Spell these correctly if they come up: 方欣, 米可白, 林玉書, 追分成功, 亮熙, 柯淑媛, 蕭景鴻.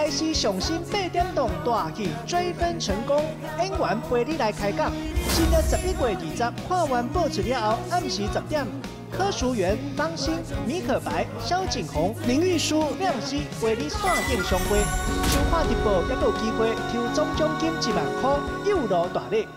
代是上新8点档大剧追分成功，演员陪你来开讲。新历11月20日看完播出了后，晚上10点，柯淑媛、方欣、米可白、萧景宏、林玉书、亮熙陪你线顶相会。想看直播，还阁有机会抽总奖金1万块，有路大礼。